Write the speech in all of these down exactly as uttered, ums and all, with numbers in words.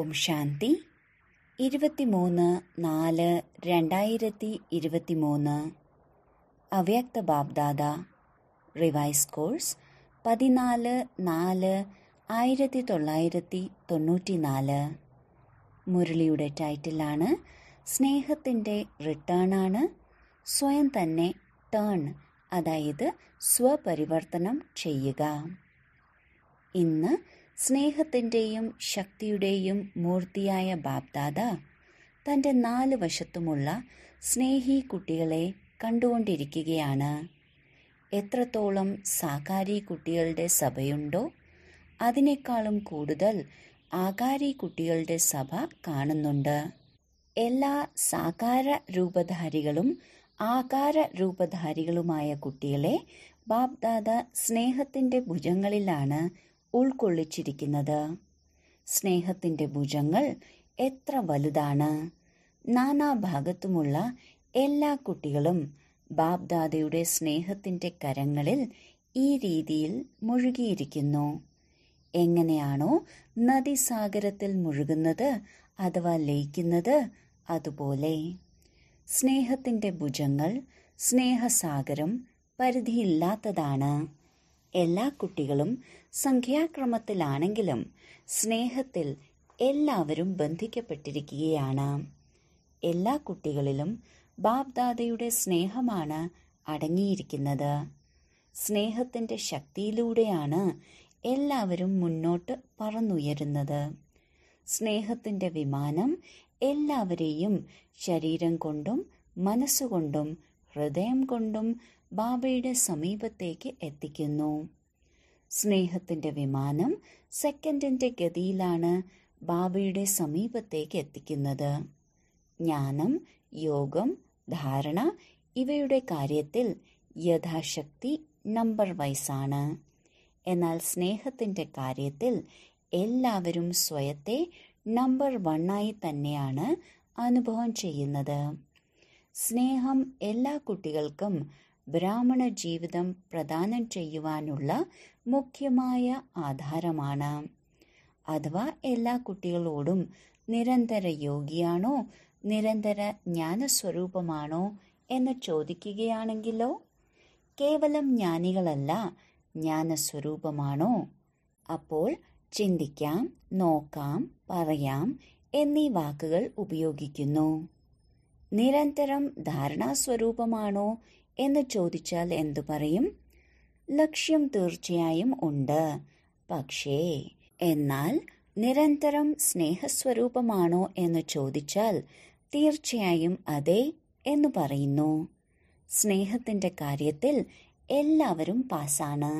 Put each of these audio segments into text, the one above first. ഓം ശാന്തി ഇരുപത്തിമൂന്ന് നാല് രണ്ടായിരത്തി ഇരുപത്തി മൂന്ന് അവ്യക്ത ബാബ്ദാദ റിവൈസ് കോഴ്സ് പതിനാല് നാല് ആയിരത്തി തൊള്ളായിരത്തി തൊണ്ണൂറ്റി നാല്. മുരളിയുടെ ടൈറ്റിലാണ് സ്നേഹത്തിൻ്റെ റിട്ടേണാണ്, സ്വയം തന്നെ ടേൺ അതായത് സ്വപരിവർത്തനം ചെയ്യുക. ഇന്ന് സ്നേഹത്തിൻ്റെയും ശക്തിയുടെയും മൂർത്തിയായ ബാബ്ദാദ തൻ്റെ നാല് വശത്തുമുള്ള സ്നേഹി കുട്ടികളെ കണ്ടുകൊണ്ടിരിക്കുകയാണ്. എത്രത്തോളം സാകാരി കുട്ടികളുടെ സഭയുണ്ടോ അതിനേക്കാളും കൂടുതൽ ആകാരി കുട്ടികളുടെ സഭ കാണുന്നുണ്ട്. എല്ലാ സാകാര രൂപധാരികളും ആകാര രൂപധാരികളുമായ കുട്ടികളെ ബാബ്ദാദ സ്നേഹത്തിൻ്റെ ഭുജങ്ങളിലാണ് ഉൾക്കൊള്ളിച്ചിരിക്കുന്നത്. സ്നേഹത്തിൻ്റെ ഭുജങ്ങൾ എത്ര വലുതാണ്! നാനാഭാഗത്തുമുള്ള എല്ലാ കുട്ടികളും ബാബ്ദാദയുടെ സ്നേഹത്തിൻ്റെ കരങ്ങളിൽ ഈ രീതിയിൽ മുഴുകിയിരിക്കുന്നു. എങ്ങനെയാണോ നദീസാഗരത്തിൽ മുഴുകുന്നത് അഥവാ ലയിക്കുന്നത്, അതുപോലെ സ്നേഹത്തിൻ്റെ ഭുജങ്ങൾ സ്നേഹസാഗരം പരിധിയില്ലാത്തതാണ്. എല്ലാ കുട്ടികളും സംഖ്യാക്രമത്തിലാണെങ്കിലും സ്നേഹത്തിൽ എല്ലാവരും ബന്ധിക്കപ്പെട്ടിരിക്കുകയാണ്. എല്ലാ കുട്ടികളിലും ബാബ്ദാദയുടെ സ്നേഹമാണ് അടങ്ങിയിരിക്കുന്നത്. സ്നേഹത്തിൻ്റെ ശക്തിയിലൂടെയാണ് എല്ലാവരും മുന്നോട്ട് പറന്നുയരുന്നത്. സ്നേഹത്തിൻ്റെ വിമാനം എല്ലാവരെയും ശരീരം കൊണ്ടും മനസ്സുകൊണ്ടും ഹൃദയം കൊണ്ടും ബാബയുടെ സമീപത്തേക്ക് എത്തിക്കുന്നു. സ്നേഹത്തിൻ്റെ വിമാനം സെക്കൻഡിൻ്റെ ഗതിയിലാണ് ബാബയുടെ സമീപത്തേക്ക് എത്തിക്കുന്നത്. ജ്ഞാനം, യോഗം, ധാരണ ഇവയുടെ കാര്യത്തിൽ യഥാശക്തി നമ്പർ വൈസാണ്. എന്നാൽ സ്നേഹത്തിൻ്റെ കാര്യത്തിൽ എല്ലാവരും സ്വയത്തെ നമ്പർ വണ്ണായി തന്നെയാണ് അനുഭവം ചെയ്യുന്നത്. സ്നേഹം എല്ലാ കുട്ടികൾക്കും ബ്രാഹ്മണ ജീവിതം പ്രദാനം ചെയ്യുവാനുള്ള മുഖ്യമായ ആധാരമാണ്. അഥവാ എല്ലാ കുട്ടികളോടും നിരന്തര യോഗിയാണോ നിരന്തര ജ്ഞാനസ്വരൂപമാണോ എന്ന് ചോദിക്കുകയാണെങ്കിലോ, കേവലം ജ്ഞാനികളല്ല ജ്ഞാനസ്വരൂപമാണോ? അപ്പോൾ ചിന്തിക്കാം, നോക്കാം, പറയാം എന്നീ വാക്കുകൾ ഉപയോഗിക്കുന്നു. നിരന്തരം ധാരണാസ്വരൂപമാണോ എന്ന് ചോദിച്ചാൽ എന്തു പറയും? ലക്ഷ്യം തീർച്ചയായും ഉണ്ട്, പക്ഷേ. എന്നാൽ നിരന്തരം സ്നേഹസ്വരൂപമാണോ എന്ന് ചോദിച്ചാൽ തീർച്ചയായും അതെ എന്ന് പറയുന്നു. സ്നേഹത്തിൻ്റെ കാര്യത്തിൽ എല്ലാവരും പാസ്സാണ്.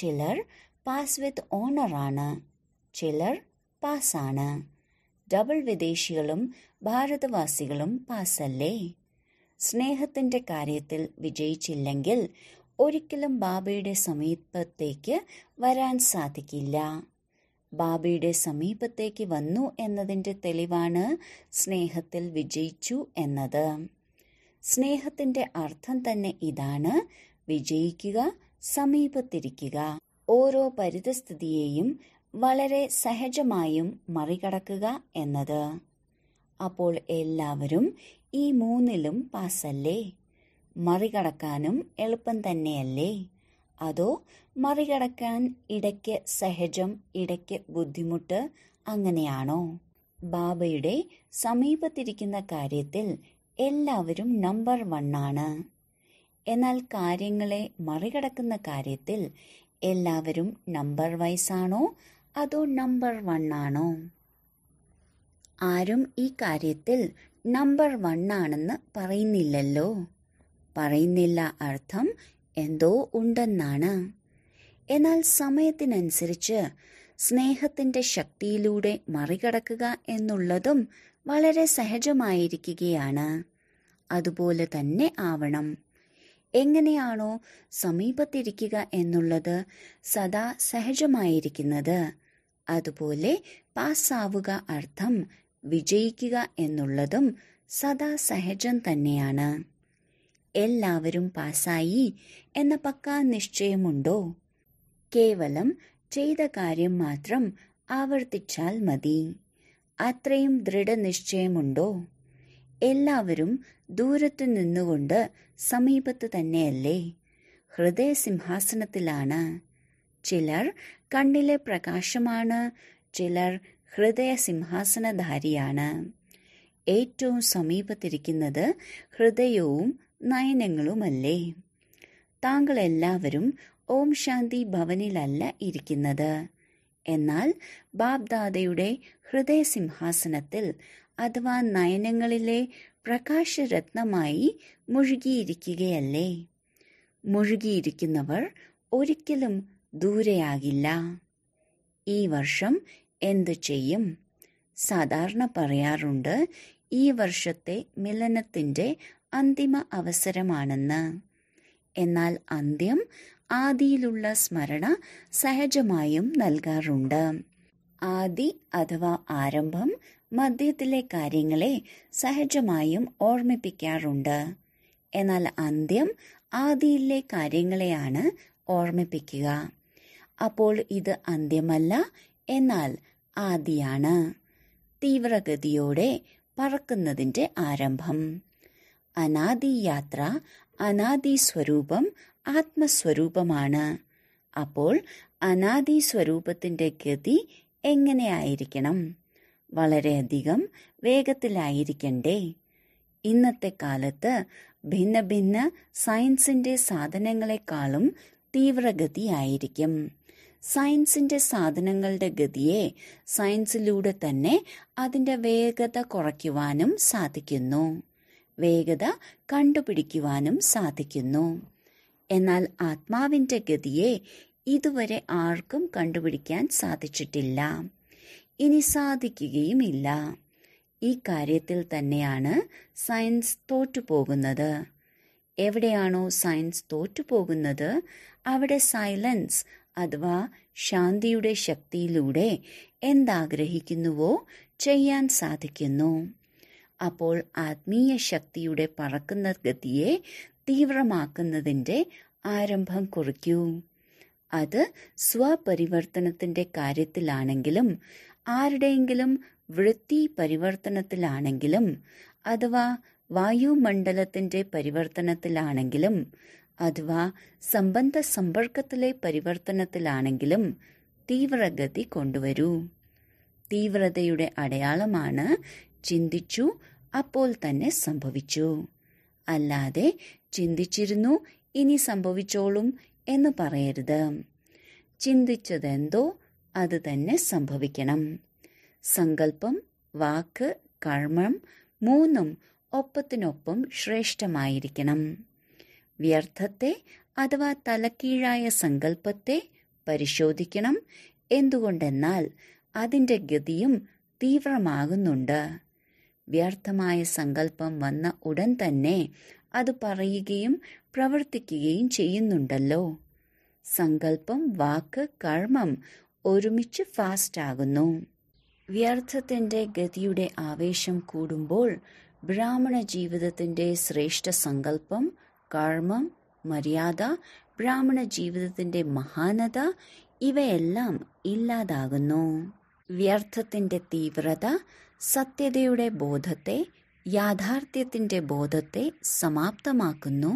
ചിലർ പാസ് വിത്ത് ഓണറാണ്, ചിലർ പാസ്സാണ്. ഡബിൾ വിദേശികളും ഭാരതവാസികളും പാസ്സല്ലേ? സ്നേഹത്തിൻ്റെ കാര്യത്തിൽ വിജയിച്ചില്ലെങ്കിൽ ഒരിക്കലും ബാബയുടെ സമീപത്തേക്ക് വരാൻ സാധിക്കില്ല. ബാബയുടെ സമീപത്തേക്ക് വന്നു എന്നതിൻ്റെ തെളിവാണ് സ്നേഹത്തിൽ വിജയിച്ചു എന്നത്. സ്നേഹത്തിൻ്റെ അർത്ഥം തന്നെ ഇതാണ്: വിജയിക്കുക, സമീപത്തിരിക്കുക, ഓരോ പരിതസ്ഥിതിയെയും വളരെ സഹജമായും മറികടക്കുക എന്നത്. അപ്പോൾ എല്ലാവരും ഈ മൂന്നിലും പാസല്ലേ? മറികടക്കാനും എളുപ്പം തന്നെയല്ലേ? അതോ മറികടക്കാൻ ഇടയ്ക്ക് സഹജം ഇടയ്ക്ക് ബുദ്ധിമുട്ട് അങ്ങനെയാണോ? ബാബയുടെ സമീപത്തിരിക്കുന്ന കാര്യത്തിൽ എല്ലാവരും നമ്പർ വണ്ണാണ്. എന്നാൽ കാര്യങ്ങളെ മറികടക്കുന്ന കാര്യത്തിൽ എല്ലാവരും നമ്പർ വൈസാണോ അതോ നമ്പർ വണ്ണാണോ? ആരും ഈ കാര്യത്തിൽ നമ്പർ വണ്ണാണെന്ന് പറയുന്നില്ലല്ലോ. പറയുന്നില്ല അർത്ഥം എന്തോ ഉണ്ടെന്നാണ്. എന്നാൽ സമയത്തിനനുസരിച്ച് സ്നേഹത്തിൻ്റെ ശക്തിയിലൂടെ മറികടക്കുക എന്നുള്ളതും വളരെ സഹജമായിരിക്കുകയാണ്. അതുപോലെ തന്നെ ആവണം. എങ്ങനെയാണോ സമീപത്തിരിക്കുക എന്നുള്ളത് സദാ സഹജമായിരിക്കുന്നത്, അതുപോലെ പാസ്സാവുക അർത്ഥം വിജയിക്കുക എന്നുള്ളതും സദാ സഹജം തന്നെയാണ്. എല്ലാവരും പാസ്സായി എന്ന പക്കാ നിശ്ചയമുണ്ടോ? കേവലം ചെയ്ത കാര്യം മാത്രം ആവർത്തിച്ചാൽ മതി. അത്രയും ദൃഢനിശ്ചയമുണ്ടോ? എല്ലാവരും ദൂരത്തു നിന്നുകൊണ്ട് സമീപത്ത് തന്നെയല്ലേ? ഹൃദയസിംഹാസനത്തിലാണ്. ചിലർ കണ്ണിലെ പ്രകാശമാണ്, ചിലർ ഹൃദയസിംഹാസനധാരിയാണ്. ഏറ്റവും സമീപത്തിരിക്കുന്നത് ഹൃദയവും നയനങ്ങളുമല്ലേ? താങ്കൾ എല്ലാവരും ഓം ശാന്തി ഭവനിലല്ല ഇരിക്കുന്നത്, എന്നാൽ ബാബ്ദാദയുടെ ഹൃദയസിംഹാസനത്തിൽ അഥവാ നയനങ്ങളിലെ പ്രകാശരത്നമായി മുഴുകിയിരിക്കുകയല്ലേ. മുഴുകിയിരിക്കുന്നവർ ഒരിക്കലും ദൂരെയാകില്ല. ഈ വർഷം എന്തു ചെയ്യും? സാധാരണ പറയാറുണ്ട് ഈ വർഷത്തെ മിലനത്തിന്റെ അന്തിമ അവസരമാണെന്ന്. എന്നാൽ അന്ത്യം ആദിയിലുള്ള സ്മരണ സഹജമായും നൽകാറുണ്ട്. ആദി അഥവാ ആരംഭം മധ്യത്തിലെ കാര്യങ്ങളെ സഹജമായും ഓർമ്മിപ്പിക്കാറുണ്ട്. എന്നാൽ അന്ത്യം ആദിയിലെ കാര്യങ്ങളെയാണ് ഓർമ്മിപ്പിക്കുക. അപ്പോൾ ഇത് അന്ത്യമല്ല, എന്നാൽ ആദിയാണ്. തീവ്രഗതിയോടെ പറക്കുന്നതിന്റെ ആരംഭം. അനാദി യാത്ര, അനാദി സ്വരൂപം ആത്മസ്വരൂപമാണ്. അപ്പോൾ അനാദി സ്വരൂപത്തിന്റെ ഗതി എങ്ങനെയായിരിക്കണം? വളരെയധികം വേഗത്തിലായിരിക്കണ്ടേ? ഇന്നത്തെ കാലത്ത് ഭിന്ന ഭിന്ന സയൻസിന്റെ സാധനങ്ങളെക്കാളും തീവ്രഗതിയായിരിക്കും. സയൻസിന്റെ സാധനങ്ങളുടെ ഗതിയെ സയൻസിലൂടെ തന്നെ അതിന്റെ വേഗത കുറയ്ക്കുവാനും സാധിക്കുന്നു, വേഗത കണ്ടുപിടിക്കുവാനും സാധിക്കുന്നു. എന്നാൽ ആത്മാവിന്റെ ഗതിയെ ഇതുവരെ ആർക്കും കണ്ടുപിടിക്കാൻ സാധിച്ചിട്ടില്ല, ഇനി സാധിക്കുകയുമില്ല. ഈ കാര്യത്തിൽ തന്നെയാണ് സയൻസ് തോറ്റുപോകുന്നത്. എവിടെയാണോ സയൻസ് തോറ്റുപോകുന്നത്, അവിടെ സൈലൻസ് അഥവാ ശാന്തിയുടെ ശക്തിയിലൂടെ എന്താഗ്രഹിക്കുന്നുവോ ചെയ്യാൻ സാധിക്കുന്നു. അപ്പോൾ ആത്മീയ ശക്തിയുടെ പറക്കുന്ന ഗതിയെ തീവ്രമാക്കുന്നതിന്റെ ആരംഭം കുറിക്കൂ. അത് സ്വപരിവർത്തനത്തിന്റെ കാര്യത്തിലാണെങ്കിലും ആരുടെയെങ്കിലും വൃത്തി പരിവർത്തനത്തിലാണെങ്കിലും അഥവാ വായുമണ്ഡലത്തിന്റെ പരിവർത്തനത്തിലാണെങ്കിലും അഥവാ സംബന്ധ സമ്പർക്കത്തിലെ പരിവർത്തനത്തിലാണെങ്കിലും തീവ്രഗതി കൊണ്ടുവരൂ. തീവ്രതയുടെ അടയാളമാണ് ചിന്തിച്ചു അപ്പോൾ തന്നെ സംഭവിച്ചു. അല്ലാതെ ചിന്തിച്ചിരുന്നു ഇനി സംഭവിച്ചോളും എന്ന് പറയരുത്. ചിന്തിച്ചതെന്തോ അത് തന്നെ സംഭവിക്കണം. സങ്കല്പം, വാക്ക്, കർമ്മം മൂന്നും ഒപ്പത്തിനൊപ്പം ശ്രേഷ്ഠമായിരിക്കണം. വ്യർത്ഥത്തെ അഥവാ തലക്കീഴായ സങ്കല്പത്തെ പരിശോധിക്കണം. എന്തുകൊണ്ടെന്നാൽ അതിന്റെ ഗതിയും തീവ്രമാകുന്നുണ്ട്. വ്യർത്ഥമായ സങ്കല്പം വന്ന ഉടൻ തന്നെ അത് പറയുകയും പ്രവർത്തിക്കുകയും ചെയ്യുന്നുണ്ടല്ലോ. സങ്കല്പം, വാക്ക്, കർമ്മം ഒരുമിച്ച് ഫാസ്റ്റാകുന്നു. വ്യർത്ഥത്തിന്റെ ഗതിയുടെ ആവേശം കൂടുമ്പോൾ ബ്രാഹ്മണ ജീവിതത്തിന്റെ ശ്രേഷ്ഠ സങ്കല്പം, കർമ്മം, മര്യാദ, ബ്രാഹ്മണ ജീവിതത്തിന്റെ മഹാനത ഇവയെല്ലാം ഇല്ലാതാകുന്നു. വ്യർത്ഥത്തിന്റെ തീവ്രത സത്യതയുടെ ബോധത്തെ, യാഥാർത്ഥ്യത്തിന്റെ ബോധത്തെ സമാപ്തമാക്കുന്നു.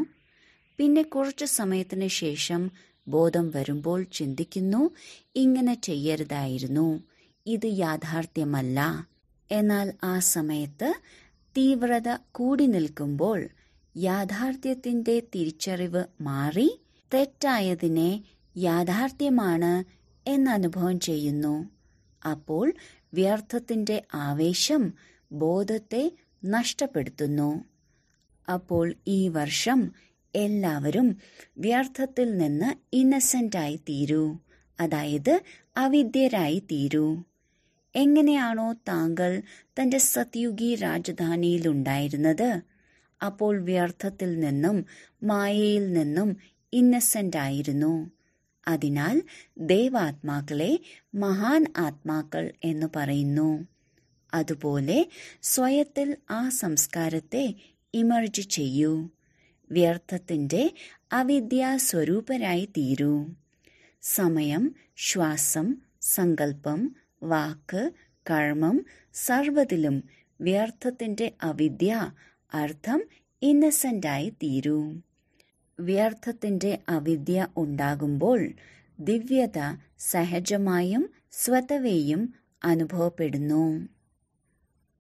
പിന്നെ കുറച്ചു സമയത്തിന് ശേഷം ബോധം വരുമ്പോൾ ചിന്തിക്കുന്നു, ഇങ്ങനെ ചെയ്യരുതായിരുന്നു, ഇത് യാഥാർത്ഥ്യമല്ല. എന്നാൽ ആ സമയത്ത് തീവ്രത കൂടി നിൽക്കുമ്പോൾ യാഥാർത്ഥ്യത്തിന്റെ തിരിച്ചറിവ് മാറി തെറ്റായതിനെ യാഥാർത്ഥ്യമാണ് എന്നനുഭവം ചെയ്യുന്നു. അപ്പോൾ വ്യർത്ഥത്തിന്റെ ആവേശം ബോധത്തെ നഷ്ടപ്പെടുത്തുന്നു. അപ്പോൾ ഈ വർഷം എല്ലാവരും വ്യർത്ഥത്തിൽ നിന്ന് ഇന്നസെന്റായി തീരൂ, അതായത് അവിദ്യരായി തീരൂ. എങ്ങനെയാണോ താങ്കൾ തന്റെ സത്യുഗി രാജധാനിയിലുണ്ടായിരുന്നത്, അപ്പോൾ വ്യർത്ഥത്തിൽ നിന്നും മായയിൽ നിന്നും ഇന്നസെന്റ് ആയിരുന്നു. അതിനാൽ ദേവാത്മാക്കളെ മഹാൻ ആത്മാക്കൾ എന്ന് പറയുന്നു. അതുപോലെ സ്വയത്തിൽ ആ സംസ്കാരത്തെ ഇമർജ് ചെയ്യൂ. വ്യർത്ഥത്തിന്റെ അവിദ്യാസ്വരൂപരായി തീരൂ. സമയം, ശ്വാസം, സങ്കല്പം, വാക്ക്, കർമ്മം സർവ്വത്തിലും വ്യർത്ഥത്തിൻ്റെ അവിദ്യ അർത്ഥം ഇന്നസെൻ്റായി തീരും. വ്യർത്ഥത്തിൻ്റെ അവിദ്യ ഉണ്ടാകുമ്പോൾ ദിവ്യത സഹജമായും സ്വതവേയും അനുഭവപ്പെടുന്നു,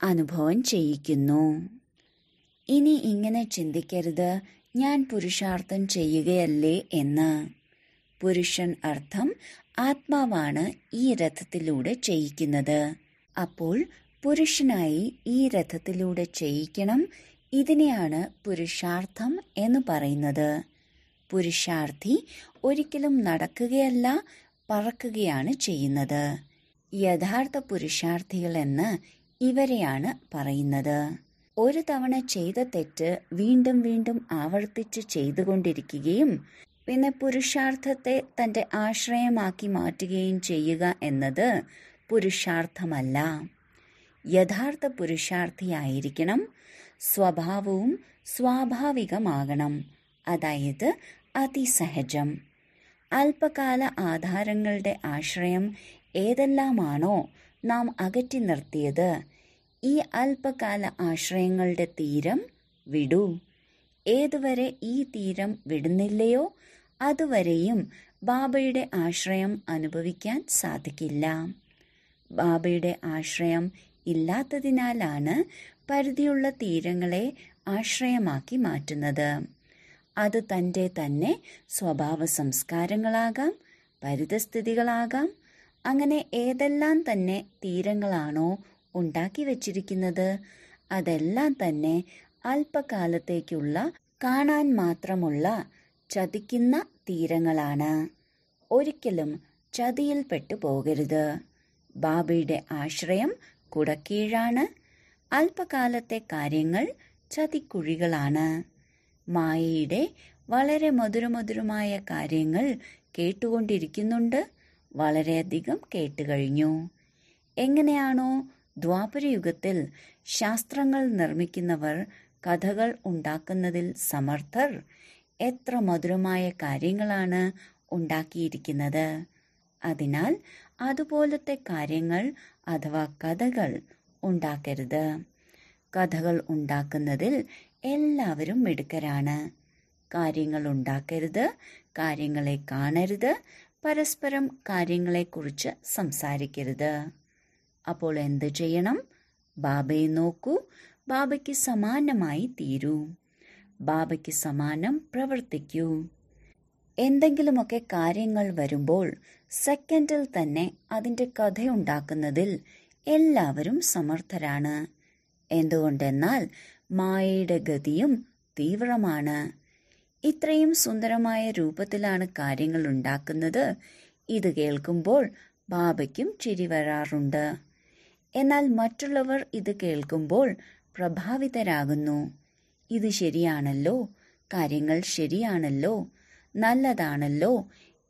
അനുഭവം ചെയ്യിക്കുന്നു. ഇനി ഇങ്ങനെ ചിന്തിക്കരുത്, ഞാൻ പുരുഷാർത്ഥം ചെയ്യുകയല്ലേ എന്ന്. പുരുഷൻ അർത്ഥം ആത്മാവാണ് ഈ രഥത്തിലൂടെ ചെയ്യിക്കുന്നത്. അപ്പോൾ പുരുഷനായി ഈ രഥത്തിലൂടെ ചെയ്യിക്കണം. ഇതിനെയാണ് പുരുഷാർത്ഥം എന്ന് പറയുന്നത്. പുരുഷാർത്ഥി ഒരിക്കലും നടക്കുകയല്ല, പറക്കുകയാണ് ചെയ്യുന്നത്. യഥാർത്ഥ പുരുഷാർത്ഥികൾ എന്ന് ഇവരെയാണ് പറയുന്നത്. ഒരു തവണ ചെയ്ത തെറ്റ് വീണ്ടും വീണ്ടും ആവർത്തിച്ച് ചെയ്തുകൊണ്ടിരിക്കുകയും പിന്നെ പുരുഷാർത്ഥത്തെ തൻ്റെ ആശ്രയമാക്കി മാറ്റുകയും ചെയ്യുക എന്നത് പുരുഷാർത്ഥമല്ല. യഥാർത്ഥ പുരുഷാർത്ഥിയായിരിക്കണം. സ്വഭാവവും സ്വാഭാവികമാകണം, അതായത് അതിസഹജം. അല്പകാല ആധാരങ്ങളുടെ ആശ്രയം ഏതെല്ലാമാണോ നാം അകറ്റി നിർത്തിയത്, ഈ അല്പകാല ആശ്രയങ്ങളുടെ തീരം വിടൂ. ഏതുവരെ ഈ തീരം വിടുന്നില്ലയോ അതുവരെയും ബാബയുടെ ആശ്രയം അനുഭവിക്കാൻ സാധിക്കില്ല. ബാബയുടെ ആശ്രയം ഇല്ലാത്തതിനാലാണ് പരിധിയുള്ള തീരങ്ങളെ ആശ്രയമാക്കി മാറ്റുന്നത്. അത് തൻ്റെ തന്നെ സ്വഭാവ സംസ്കാരങ്ങളാകാം, പരിതസ്ഥിതികളാകാം. അങ്ങനെ ഏതെല്ലാം തന്നെ തീരങ്ങളാണോ ഉണ്ടാക്കി വച്ചിരിക്കുന്നത് അതെല്ലാം തന്നെ അല്പകാലത്തേക്കുള്ള കാണാൻ മാത്രമുള്ള ചതിക്കുന്ന തീരങ്ങളാണ്. ഒരിക്കലും ചതിയിൽപ്പെട്ടു പോകരുത്. ബാബയുടെ ആശ്രയം കുടക്കീഴാണ്. അല്പകാലത്തെ കാര്യങ്ങൾ ചതിക്കുഴികളാണ്. മായയുടെ വളരെ മധുരമധുരമായ കാര്യങ്ങൾ കേട്ടുകൊണ്ടിരിക്കുന്നുണ്ട്, വളരെയധികം കേട്ടുകഴിഞ്ഞു. എങ്ങനെയാണോ ദ്വാപരയുഗത്തിൽ ശാസ്ത്രങ്ങൾ നിർമ്മിക്കുന്നവർ കഥകൾ ഉണ്ടാക്കുന്നതിൽ സമർത്ഥർ, എത്ര മധുരമായ കാര്യങ്ങളാണ് ഉണ്ടാക്കിയിരിക്കുന്നത്. അതിനാൽ അതുപോലത്തെ കാര്യങ്ങൾ അഥവാ കഥകൾ ഉണ്ടാക്കരുത്. കഥകൾ ഉണ്ടാക്കുന്നതിൽ എല്ലാവരും മിടുക്കരാണ്. കാര്യങ്ങൾ ഉണ്ടാക്കരുത്, കാര്യങ്ങളെ കാണരുത്, പരസ്പരം കാര്യങ്ങളെക്കുറിച്ച് സംസാരിക്കരുത്. അപ്പോൾ എന്ത് ചെയ്യണം? ബാബയെ നോക്കൂ. ബാബയ്ക്ക് സമാനമായി തീരൂ. ബാബയ്ക്ക് സമാനം പ്രവർത്തിക്കൂ. എന്തെങ്കിലുമൊക്കെ കാര്യങ്ങൾ വരുമ്പോൾ സെക്കൻഡിൽ തന്നെ അതിൻ്റെ കഥയുണ്ടാക്കുന്നതിൽ എല്ലാവരും സമർത്ഥരാണ്. എന്തുകൊണ്ടെന്നാൽ മായയുടെ ഗതിയും തീവ്രമാണ്. ഇത്രയും സുന്ദരമായ രൂപത്തിലാണ് കാര്യങ്ങൾ ഉണ്ടാക്കുന്നത്. ഇത് കേൾക്കുമ്പോൾ ബാബയ്ക്കും ചിരി വരാറുണ്ട്. എന്നാൽ മറ്റുള്ളവർ ഇത് കേൾക്കുമ്പോൾ പ്രഭാവിതരാകുന്നു. ഇത് ശരിയാണല്ലോ, കാര്യങ്ങൾ ശരിയാണല്ലോ, നല്ലതാണല്ലോ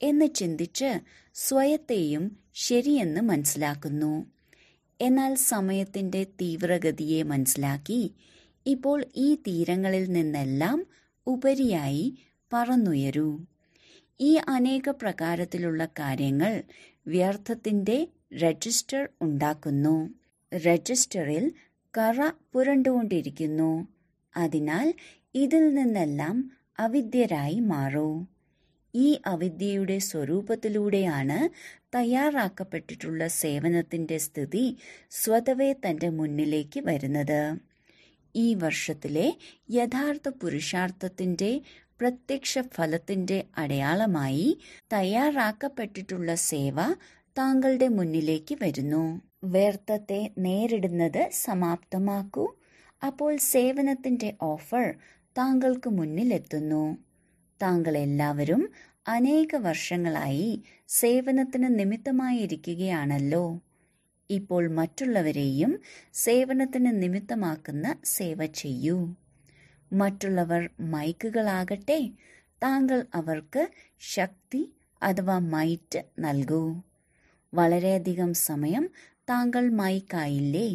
എന്ന് ചിന്തിച്ച് സ്വയത്തെയും ശരിയെന്ന് മനസ്സിലാക്കുന്നു. എന്നാൽ സമയത്തിൻ്റെ തീവ്രഗതിയെ മനസ്സിലാക്കി ഇപ്പോൾ ഈ തീരങ്ങളിൽ നിന്നെല്ലാം ഉപരിയായി പറന്നുയരൂ. ഈ അനേക പ്രകാരത്തിലുള്ള കാര്യങ്ങൾ വ്യർത്ഥത്തിൻ്റെ രജിസ്റ്റർ ഉണ്ടാക്കുന്നു. രജിസ്റ്ററിൽ കറ പുരണ്ടുകൊണ്ടിരിക്കുന്നു. അതിനാൽ ഇതിൽ നിന്നെല്ലാം അവിദ്യരായി മാറൂ. ഈ അവിദ്യയുടെ സ്വരൂപത്തിലൂടെയാണ് തയ്യാറാക്കപ്പെട്ടിട്ടുള്ള സേവനത്തിൻ്റെ സ്ഥിതി സ്വതവേ തൻ്റെ മുന്നിലേക്ക് വരുന്നത്. ഈ വർഷത്തിലെ യഥാർത്ഥ പുരുഷാർത്ഥത്തിൻ്റെ പ്രത്യക്ഷ ഫലത്തിൻ്റെ അടയാളമായി തയ്യാറാക്കപ്പെട്ടിട്ടുള്ള സേവ താങ്കളുടെ മുന്നിലേക്ക് വരുന്നു. വ്യർത്ഥത്തെ നേരിടുന്നത് സമാപ്തമാക്കൂ. അപ്പോൾ സേവനത്തിൻ്റെ ഓഫർ താങ്കൾക്ക് മുന്നിലെത്തുന്നു. താങ്കൾ എല്ലാവരും അനേക വർഷങ്ങളായി സേവനത്തിന് നിമിത്തമായിരിക്കുകയാണല്ലോ. ഇപ്പോൾ മറ്റുള്ളവരെയും സേവനത്തിന് നിമിത്തമാക്കുന്ന സേവ ചെയ്യൂ. മറ്റുള്ളവർ മൈക്കുകളാകട്ടെ, താങ്കൾ അവർക്ക് ശക്തി അഥവാ മൈറ്റ് നൽകൂ. വളരെയധികം സമയം താങ്കൾ മൈക്കായില്ലേ?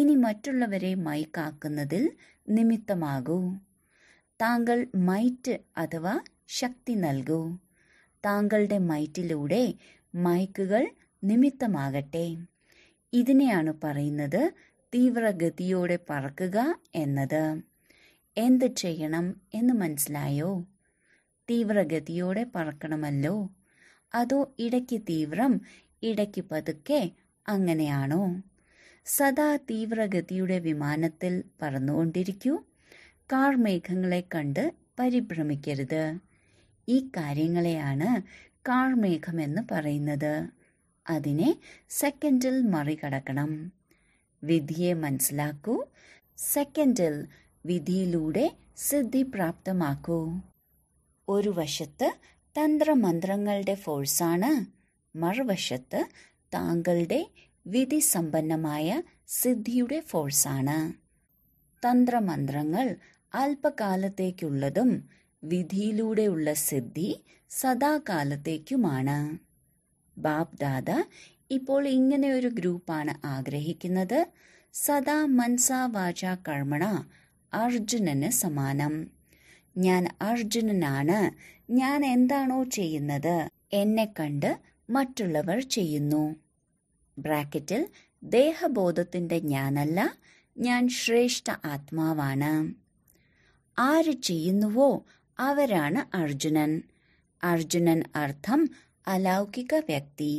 ഇനി മറ്റുള്ളവരെ മൈക്കാക്കുന്നതിൽ നിമിത്തമാകൂ. താങ്കൾ മൈറ്റ് അഥവാ ശക്തി നൽകൂ. താങ്കളുടെ മൈറ്റിലൂടെ മൈക്കുകൾ നിമിത്തമാകട്ടെ. ഇതിനെയാണ് പറയുന്നത് തീവ്രഗതിയോടെ പറക്കുക എന്നത്. എന്ത് ചെയ്യണം എന്ന് മനസ്സിലായോ? തീവ്രഗതിയോടെ പറക്കണമല്ലോ. അതോ ഇടയ്ക്ക് തീവ്രം ഇടയ്ക്ക് പതുക്കെ അങ്ങനെയാണോ? സദാ തീവ്രഗതിയുടെ വിമാനത്തിൽ പറന്നുകൊണ്ടിരിക്കൂ. കാർമേഘങ്ങളെ കണ്ട് പരിഭ്രമിക്കരുത്. ഈ കാര്യങ്ങളെയാണ് കാർമേഘമെന്ന് പറയുന്നത്. അതിനെ സെക്കൻഡിൽ മറികടക്കണം. വിധിയെ മനസ്സിലാക്കൂ. സെക്കൻഡിൽ വിധിയിലൂടെ സിദ്ധി പ്രാപ്തമാക്കൂ. ഒരു വശത്ത് തന്ത്രമന്ത്രങ്ങളുടെ ഫോഴ്സാണ്, മറുവശത്ത് താങ്കളുടെ വിധി സമ്പന്നമായ സിദ്ധിയുടെ ഫോഴ്സാണ്. തന്ത്രമന്ത്രങ്ങൾ അല്പകാലത്തേക്കുള്ളതും വിധിയിലൂടെയുള്ള സിദ്ധി സദാകാലത്തേക്കുമാണ്. ബാബ് ദാദ ഇപ്പോൾ ഇങ്ങനെ ഒരു ഗ്രൂപ്പാണ് ആഗ്രഹിക്കുന്നത്. സദാ മൻസാ വാച കർമ്മണ അർജുനന് സമാനം. ഞാൻ അർജുനനാണ്. ഞാൻ എന്താണോ ചെയ്യുന്നത് എന്നെ കണ്ട് മറ്റുള്ളവർ ചെയ്യുന്നു. ബ്രാക്കറ്റിൽ ദേഹബോധത്തിന്റെ ഞാനല്ല, ഞാൻ ശ്രേഷ്ഠ ആത്മാവാണ്. ആര് ചെയ്യുന്നുവോ അവരാണ് അർജുനൻ. അർജുനൻ അർത്ഥം അലൗകിക വ്യക്തി.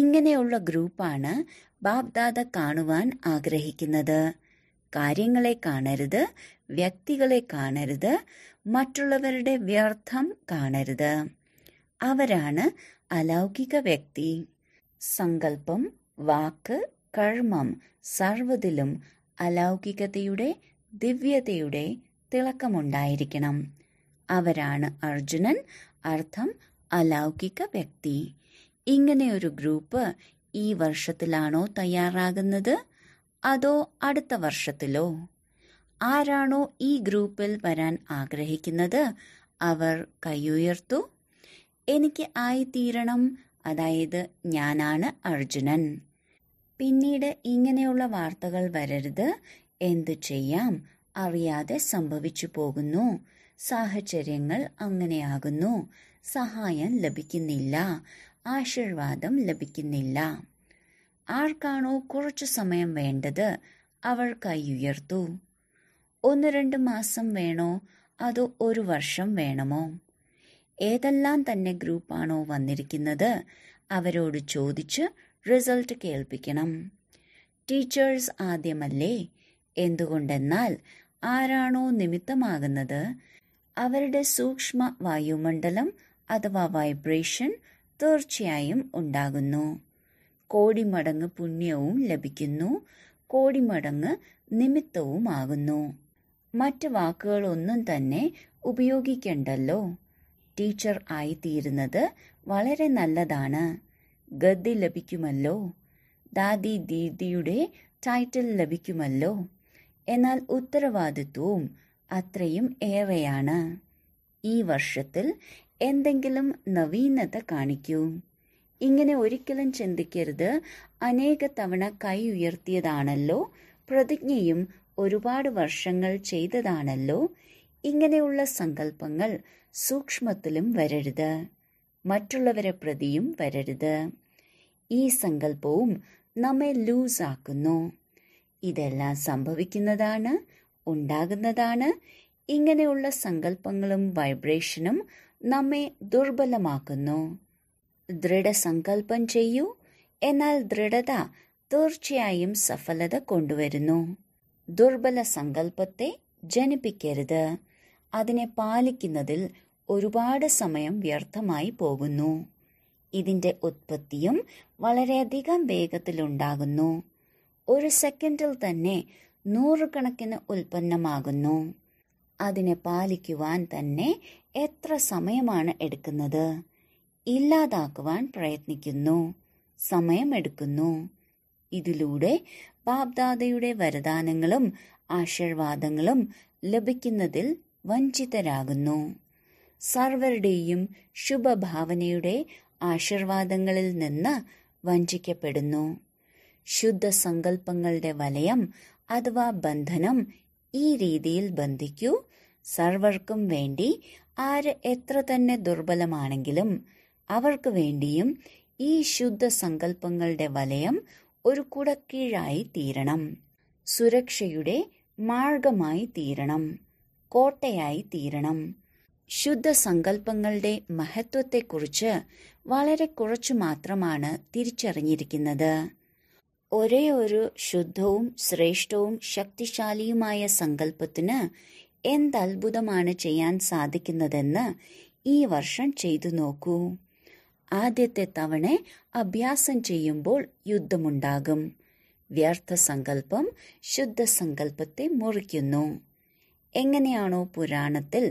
ഇങ്ങനെയുള്ള ഗ്രൂപ്പാണ് ബാബ്ദാദ കാണുവാൻ ആഗ്രഹിക്കുന്നത്. കാര്യങ്ങളെ കാണരുത്, വ്യക്തികളെ കാണരുത്, മറ്റുള്ളവരുടെ വ്യർത്ഥം കാണരുത്. അവരാണ് അലൗകിക വ്യക്തി. സങ്കല്പം, വാക്ക്, കർമ്മം സർവ്വതിലും അലൗകികതയുടെ ദിവ്യതയുടെ തിളക്കമുണ്ടായിരിക്കണം. അവരാണ് അർജുനൻ. അർത്ഥം അലൗകിക വ്യക്തി. ഇങ്ങനെയൊരു ഗ്രൂപ്പ് ഈ വർഷത്തിലാണോ തയ്യാറാകുന്നത്, അതോ അടുത്ത വർഷത്തിലോ? ആരാണോ ഈ ഗ്രൂപ്പിൽ വരാൻ ആഗ്രഹിക്കുന്നത് അവർ കൈയുയർത്തു. എനിക്ക് ആയിത്തീരണം, അതായത് ഞാനാണ് അർജുനൻ. പിന്നീട് ഇങ്ങനെയുള്ള വാർത്തകൾ വരരുത്. എന്തു ചെയ്യാം, അറിയാതെ സംഭവിച്ചു പോകുന്നു, സാഹചര്യങ്ങൾ അങ്ങനെയാകുന്നു, സഹായം ലഭിക്കുന്നില്ല, ആശീർവാദം ലഭിക്കുന്നില്ല. ആർക്കാണോ കുറച്ചു സമയം വേണ്ടത് അവർ കൈയുയർത്തു. ഒന്ന് രണ്ട് മാസം വേണോ, അതോ ഒരു വർഷം വേണമോ? ഏതെല്ലാം തന്നെ ഗ്രൂപ്പാണോ വന്നിരിക്കുന്നത് അവരോട് ചോദിച്ച് റിസൾട്ട് കേൾപ്പിക്കണം. ടീച്ചേഴ്സ് ആദ്യമല്ലേ? എന്തുകൊണ്ടെന്നാൽ ആരാണോ നിമിത്തമാകുന്നത് അവരുടെ സൂക്ഷ്മ വായുമണ്ഡലം അഥവാ വൈബ്രേഷൻ തീർച്ചയായും ഉണ്ടാകുന്നു. കോടിമടങ്ങ് പുണ്യവും ലഭിക്കുന്നു, കോടിമടങ്ങ് നിമിത്തവുമാകുന്നു. മറ്റ് വാക്കുകളൊന്നും തന്നെ ഉപയോഗിക്കണ്ടല്ലോ. ടീച്ചർ ആയിത്തീരുന്നത് വളരെ നല്ലതാണ്, ഗദ്ദി ലഭിക്കുമല്ലോ, ദാദി ദീദിയുടെ ടൈറ്റിൽ ലഭിക്കുമല്ലോ. എന്നാൽ ഉത്തരവാദിത്വവും അത്രയും ഏറെയാണ്. ഈ വർഷത്തിൽ എന്തെങ്കിലും നവീനത കാണിക്കൂ. ഇങ്ങനെ ഒരിക്കലും ചിന്തിക്കരുത്, അനേക തവണ കൈ ഉയർത്തിയതാണല്ലോ, പ്രതിജ്ഞയും ഒരുപാട് വർഷങ്ങൾ ചെയ്തതാണല്ലോ. ഇങ്ങനെയുള്ള സങ്കല്പങ്ങൾ സൂക്ഷ്മത്തിലും വരരുത്, മറ്റുള്ളവരെ പ്രതിയും വരരുത്. ഈ സങ്കല്പവും നമ്മെ ലൂസാക്കുന്നു. ഇതെല്ലാം സംഭവിക്കുന്നതാണ്, ഉണ്ടാകുന്നതാണ്. ഇങ്ങനെയുള്ള സങ്കല്പങ്ങളും വൈബ്രേഷനും നമ്മെ ദുർബലമാക്കുന്നു. ദൃഢസങ്കല്പം ചെയ്യൂ, എന്നാൽ ദൃഢത തീർച്ചയായും സഫലത കൊണ്ടുവരുന്നു. ദുർബല സങ്കല്പത്തെ ജനിപ്പിക്കരുത്, അതിനെ പാലിക്കുന്നതിൽ ഒരുപാട് സമയം വ്യർത്ഥമായി പോകുന്നു. ഇതിന്റെ ഉത്പത്തിയും വളരെയധികം വേഗത്തിലുണ്ടാകുന്നു. ഒരു സെക്കൻഡിൽ തന്നെ നൂറുകണക്കിന് ഉൽപ്പന്നമാകുന്നു. അതിനെ പാലിക്കുവാൻ തന്നെ എത്ര സമയമാണ് എടുക്കുന്നത്? ഇല്ലാതാക്കുവാൻ പ്രയത്നിക്കുന്നു, സമയമെടുക്കുന്നു. ഇതിലൂടെ ബാബ്ദാദയുടെ വരദാനങ്ങളും ആശീർവാദങ്ങളും ലഭിക്കുന്നതിൽ വഞ്ചിതരാകുന്നു. സർവരുടെയും ശുഭഭാവനയുടെ ആശീർവാദങ്ങളിൽ നിന്ന് വഞ്ചിക്കപ്പെടുന്നു. ശുദ്ധ സങ്കല്പങ്ങളുടെ വലയം അഥവാ ബന്ധനം ഈ രീതിയിൽ ബന്ധിക്കൂ. സർവർക്കും വേണ്ടി ആര് എത്ര തന്നെ ദുർബലമാണെങ്കിലും അവർക്ക് വേണ്ടിയും ഈ ശുദ്ധ സങ്കല്പങ്ങളുടെ വലയം ഒരു കുടക്കീഴായി തീരണം, സുരക്ഷയുടെ മാർഗമായി തീരണം, കോട്ടയായി തീരണം. ശുദ്ധ സങ്കല്പങ്ങളുടെ മഹത്വത്തെക്കുറിച്ച് വളരെ കുറച്ചു മാത്രമാണ് തിരിച്ചറിഞ്ഞിരിക്കുന്നത്. ഒരേ ഒരു ശുദ്ധവും ശ്രേഷ്ഠവും ശക്തിശാലിയുമായ സങ്കല്പത്തിന് എന്തത്ഭുതമാണ് ചെയ്യാൻ സാധിക്കുന്നതെന്ന് ഈ വർഷം ചെയ്തു നോക്കൂ. ആദ്യത്തെ തവണ അഭ്യാസം ചെയ്യുമ്പോൾ യുദ്ധമുണ്ടാകും. വ്യർത്ഥ സങ്കല്പം ശുദ്ധ സങ്കല്പത്തെ മുറിക്കുന്നു. എങ്ങനെയാണോ പുരാണത്തിൽ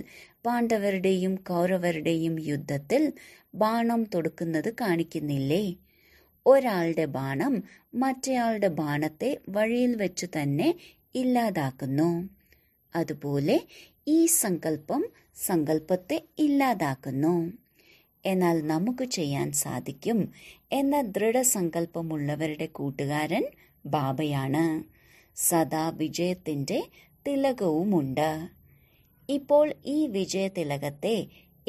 പാണ്ഡവരുടെയും കൗരവരുടെയും യുദ്ധത്തിൽ ബാണം തൊടുക്കുന്നത് കാണിക്കുന്നില്ലേ? ഒരാളുടെ ബാണം മറ്റേയാളുടെ ബാണത്തെ വഴിയിൽ വെച്ച് തന്നെ ഇല്ലാതാക്കുന്നു. അതുപോലെ ഈ സങ്കല്പം സങ്കല്പത്തെ ഇല്ലാതാക്കുന്നു. എന്നാൽ നമുക്ക് ചെയ്യാൻ സാധിക്കും എന്ന ദൃഢസങ്കല്പമുള്ളവരുടെ കൂട്ടുകാരൻ ബാബയാണ്. സദാ വിജയത്തിൻ്റെ തിലകവുമുണ്ട്. ഇപ്പോൾ ഈ വിജയതിലകത്തെ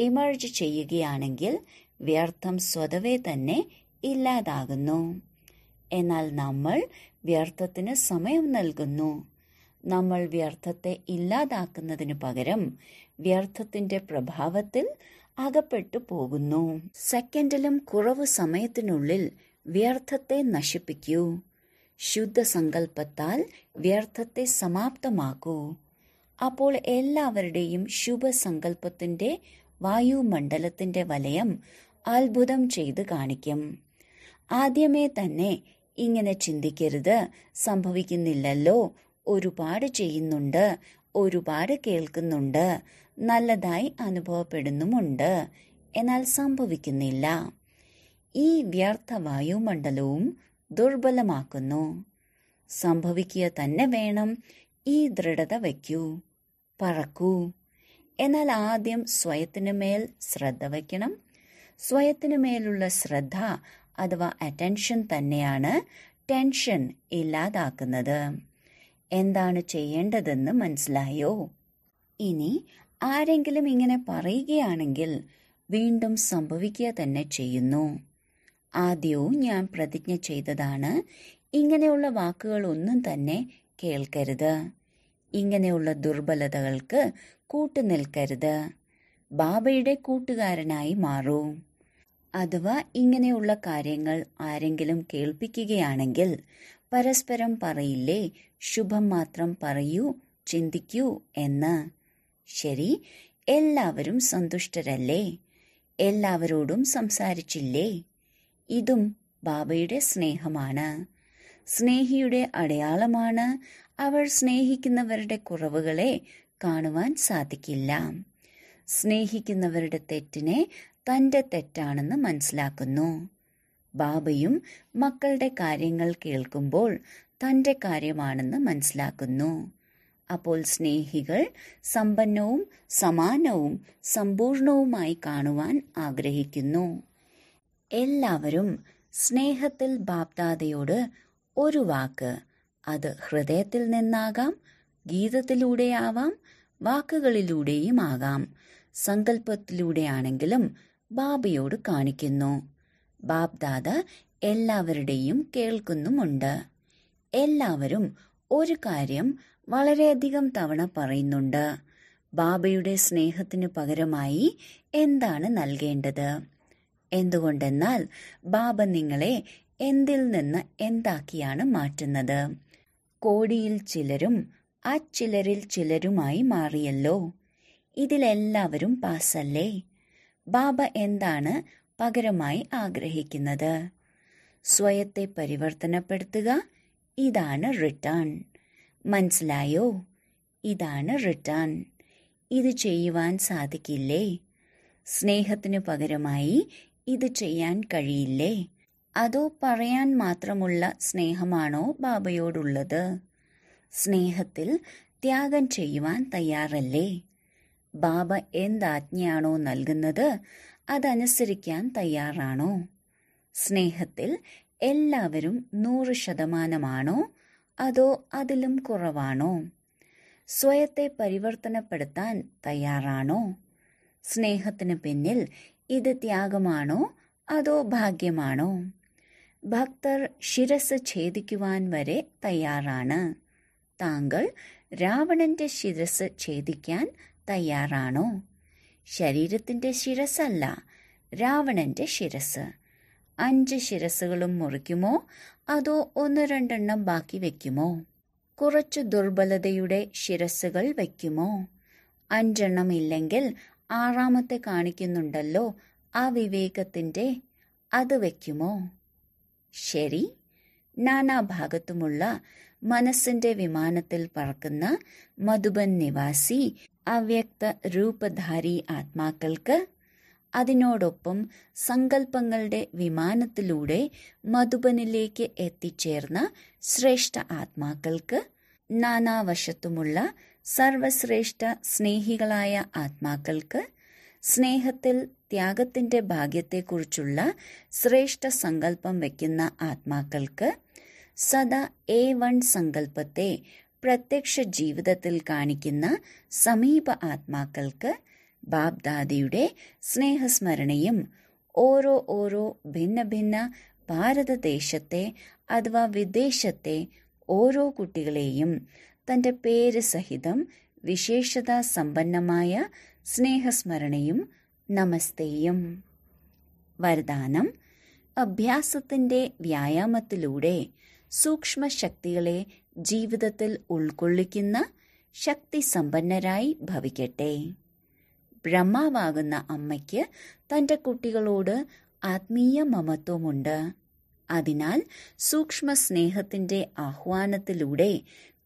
ഇമർജ് ചെയ്യുകയാണെങ്കിൽ വ്യർത്ഥം സ്വതവേ തന്നെ ഇല്ലാതാകുന്നു. എന്നാൽ നമ്മൾ വ്യർത്ഥത്തിന് സമയം നൽകുന്നു. നമ്മൾ വ്യർത്ഥത്തെ ഇല്ലാതാക്കുന്നതിന് പകരം വ്യർത്ഥത്തിൻ്റെ പ്രഭാവത്തിൽ അകപ്പെട്ടു പോകുന്നു. സെക്കൻഡിലും കുറവ് സമയത്തിനുള്ളിൽ വ്യർത്ഥത്തെ നശിപ്പിക്കൂ. ശുദ്ധ സങ്കല്പത്താൽ വ്യർത്ഥത്തെ സമാപ്തമാക്കൂ. അപ്പോൾ എല്ലാവരുടെയും ശുഭസങ്കല്പത്തിൻ്റെ വായുമണ്ഡലത്തിൻ്റെ വലയം അത്ഭുതം ചെയ്ത് കാണിക്കും. ആദ്യമേ തന്നെ ഇങ്ങനെ ചിന്തിക്കരുത്, സംഭവിക്കുന്നില്ലല്ലോ, ഒരുപാട് ചെയ്യുന്നുണ്ട്, ഒരുപാട് കേൾക്കുന്നുണ്ട്, നല്ലതായി അനുഭവപ്പെടുന്നുമുണ്ട്, എന്നാൽ സംഭവിക്കുന്നില്ല. ഈ വ്യർത്ഥ വായുമണ്ഡലവും ദുർബലമാക്കുന്നു. സംഭവിക്കുക തന്നെ വേണം. ഈ ദൃഢത വയ്ക്കൂ, പറക്കൂ. എന്നാൽ ആദ്യം സ്വയത്തിനു മേൽ ശ്രദ്ധ വയ്ക്കണം. സ്വയത്തിനു മേലുള്ള ശ്രദ്ധ അഥവാ അറ്റൻഷൻ തന്നെയാണ് ടെൻഷൻ ഇല്ലാതാക്കുന്നത്. എന്താണ് ചെയ്യേണ്ടതെന്ന് മനസ്സിലായോ? ഇനി ആരെങ്കിലും ഇങ്ങനെ പറയുകയാണെങ്കിൽ വീണ്ടും സംഭവിക്കുക തന്നെ ചെയ്യുന്നു. ആദ്യവും ഞാൻ പ്രതിജ്ഞ ചെയ്തതാണ്, ഇങ്ങനെയുള്ള വാക്കുകൾ ഒന്നും തന്നെ കേൾക്കരുത്, ഇങ്ങനെയുള്ള ദുർബലതകൾക്ക് കൂട്ടുനിൽക്കരുത്, ബാബയുടെ കൂട്ടുകാരനായി മാറൂ. അഥവാ ഇങ്ങനെയുള്ള കാര്യങ്ങൾ ആരെങ്കിലും കേൾപ്പിക്കുകയാണെങ്കിൽ പരസ്പരം പറയില്ലേ, ശുഭം മാത്രം പറയൂ, ചിന്തിക്കൂ എന്ന്. ശരി, എല്ലാവരും സന്തുഷ്ടരല്ലേ? എല്ലാവരോടും സംസാരിച്ചില്ലേ? ഇതും ബാബയുടെ സ്നേഹമാണ്. സ്നേഹിയുടെ അടയാളമാണ്. അവർ സ്നേഹിക്കുന്നവരുടെ കുറവുകളെ കാണുവാൻ സാധിക്കില്ല. സ്നേഹിക്കുന്നവരുടെ തെറ്റിനെ തൻ്റെ തെറ്റാണെന്ന് മനസ്സിലാക്കുന്നു. ബാബയും മക്കളുടെ കാര്യങ്ങൾ കേൾക്കുമ്പോൾ തൻ്റെ കാര്യമാണെന്ന് മനസ്സിലാക്കുന്നു. അപ്പോൾ സ്നേഹികൾ സമ്പന്നവും സമാനവും സമ്പൂർണവുമായി കാണുവാൻ ആഗ്രഹിക്കുന്നു. എല്ലാവരും സ്നേഹത്തിൽ ബാപ്ദാദയോട് ഒരു വാക്ക്, അത് ഹൃദയത്തിൽ നിന്നാകാം, ഗീതത്തിലൂടെയാവാം, വാക്കുകളിലൂടെയും ആകാം, സങ്കല്പത്തിലൂടെയാണെങ്കിലും ബാബയോട് കാണിക്കുന്നു. ബാപ്ദാദ എല്ലാവരുടെയും കേൾക്കുന്നുമുണ്ട്. എല്ലാവരും ഒരു കാര്യം വളരെയധികം തവണ പറയുന്നുണ്ട്, ബാബയുടെ സ്നേഹത്തിന് പകരമായി എന്താണ് നൽകേണ്ടത്. എന്തുകൊണ്ടെന്നാൽ ബാബ നിങ്ങളെ എന്തിൽ നിന്ന് എന്താക്കിയാണ് മാറ്റുന്നത്. കോടിയിൽ ചിലരും അച്ചിലരിൽ ചിലരുമായി മാറിയല്ലോ. ഇതിലെല്ലാവരും പാസല്ലേ? ബാബ എന്താണ് പകരമായി ആഗ്രഹിക്കുന്നത്? സ്വയത്തെ പരിവർത്തനപ്പെടുത്തുക. ഇതാണ് റിട്ടേൺ. മനസ്സിലായോ? ഇതാണ് റിട്ടേൺ. ഇത് ചെയ്യുവാൻ സാധിക്കില്ലേ? സ്നേഹത്തിനു പകരമായി ഇത് ചെയ്യാൻ കഴിയില്ലേ? അതോ പറയാൻ മാത്രമുള്ള സ്നേഹമാണോ ബാബയോടുള്ളത്? സ്നേഹത്തിൽ ത്യാഗം ചെയ്യുവാൻ തയ്യാറല്ലേ? ബാബ എന്താജ്ഞയാണോ നൽകുന്നത് അതനുസരിക്കാൻ തയ്യാറാണോ? സ്നേഹത്തിൽ എല്ലാവരും നൂറ് ശതമാനമാണോ അതോ അതിലും കുറവാണോ? സ്വയത്തെ പരിവർത്തനപ്പെടുത്താൻ തയ്യാറാണോ? സ്നേഹത്തിന് പിന്നിൽ ഇത് ത്യാഗമാണോ അതോ ഭാഗ്യമാണോ? ഭക്തർ ശിരസ് ഛേദിക്കുവാൻ വരെ തയ്യാറാണ്. താങ്കൾ രാവണന്റെ ശിരസ് ഛേദിക്കാൻ തയ്യാറാണോ? ശരീരത്തിന്റെ ശിരസല്ല, രാവണന്റെ ശിരസ്. അഞ്ച് ശിരസുകളും മുറിക്കുമോ അതോ ഒന്ന് രണ്ടെണ്ണം ബാക്കി വെക്കുമോ? കുറച്ചു ദുർബലതയുടെ ശിരസുകൾ വെക്കുമോ? അഞ്ചെണ്ണം ഇല്ലെങ്കിൽ ആറാമത്തെ കാണിക്കുന്നുണ്ടല്ലോ അവിവേകത്തിന്റെ, അത് വെക്കുമോ? ശരി, നാനാഭാഗത്തുമുള്ള മനസ്സിന്റെ വിമാനത്തിൽ പറക്കുന്ന മധുബൻ നിവാസി അവ്യക്ത രൂപധാരി ആത്മാക്കൾക്ക് അതിനോടൊപ്പം സങ്കല്പങ്ങളുടെ വിമാനത്തിലൂടെ മധുബനിലേക്ക് എത്തിച്ചേർന്ന ശ്രേഷ്ഠ ആത്മാക്കൾക്ക്, നാനാവശത്തുമുള്ള സർവശ്രേഷ്ഠ സ്നേഹികളായ ആത്മാക്കൾക്ക്, സ്നേഹത്തിൽ ത്യാഗത്തിന്റെ ഭാഗ്യത്തെക്കുറിച്ചുള്ള ശ്രേഷ്ഠ സങ്കല്പം വയ്ക്കുന്ന ആത്മാക്കൾക്ക് സദാ എ വൺ സങ്കല്പത്തെ പ്രത്യക്ഷ ജീവിതത്തിൽ കാണിക്കുന്ന സമീപ ആത്മാക്കൾക്ക് ബാബ്ദാദിയുടെ സ്നേഹസ്മരണയും ഓരോ ഓരോ ഭിന്ന ഭിന്ന ഭാരതദേശത്തെ അഥവാ വിദേശത്തെ ഓരോ കുട്ടികളെയും തന്റെ പേര് സഹിതം വിശേഷത സമ്പന്നമായ സ്നേഹസ്മരണയും നമസ്തേയും. വരദാനം അഭ്യാസത്തിന്റെ വ്യായാമത്തിലൂടെ സൂക്ഷ്മ ശക്തികളെ ജീവിതത്തിൽ ഉൾക്കൊള്ളിക്കുന്ന ശക്തിസമ്പന്നരായി ഭവിക്കട്ടെ. ബ്രഹ്മാവാകുന്ന അമ്മയ്ക്ക് തന്റെ കുട്ടികളോട് ആത്മീയ മമത്വമുണ്ട്. അതിനാൽ സൂക്ഷ്മ സ്നേഹത്തിന്റെ ആഹ്വാനത്തിലൂടെ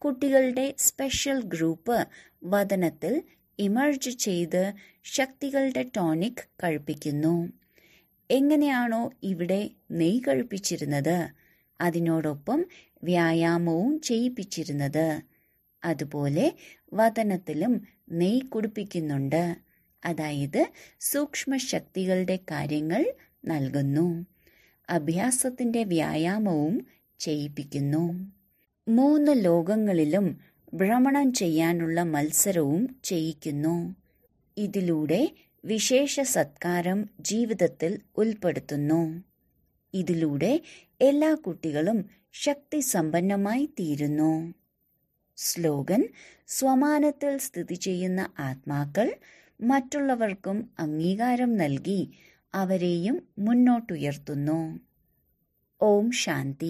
കുട്ടികളുടെ സ്പെഷ്യൽ ഗ്രൂപ്പ് വദനത്തിൽ ഇമർജ് ചെയ്ത് ശക്തികളുടെ ടോണിക് കഴിപ്പിക്കുന്നു. എങ്ങനെയാണോ ഇവിടെ നെയ് കഴിപ്പിച്ചിരുന്നത്, അതിനോടൊപ്പം വ്യായാമവും ചെയ്യിപ്പിച്ചിരുന്നത്, അതുപോലെ വദനത്തിലും നെയ് കുടിപ്പിക്കുന്നുണ്ട്. അതായത് സൂക്ഷ്മ ശക്തികളുടെ കാര്യങ്ങൾ നൽകുന്നു, അഭ്യാസത്തിന്റെ വ്യായാമവും ചെയ്യിപ്പിക്കുന്നു. മൂന്ന് ലോകങ്ങളിലും ഭ്രമണം ചെയ്യാനുള്ള മത്സരവും ചെയ്യിക്കുന്നു. ഇതിലൂടെ വിശേഷ സത്കാരം ജീവിതത്തിൽ ഉൾപ്പെടുത്തുന്നു. ഇതിലൂടെ എല്ലാ കുട്ടികളും ശക്തി സമ്പന്നമായി തീരുന്നു. സ്ലോഗൻ: സ്വമാനത്തിൽ സ്ഥിതി ചെയ്യുന്ന ആത്മാക്കൾ മറ്റുള്ളവർക്കും അംഗീകാരം നൽകി അവരെയും മുന്നോട്ടുയർത്തുന്നു. ഓം ശാന്തി.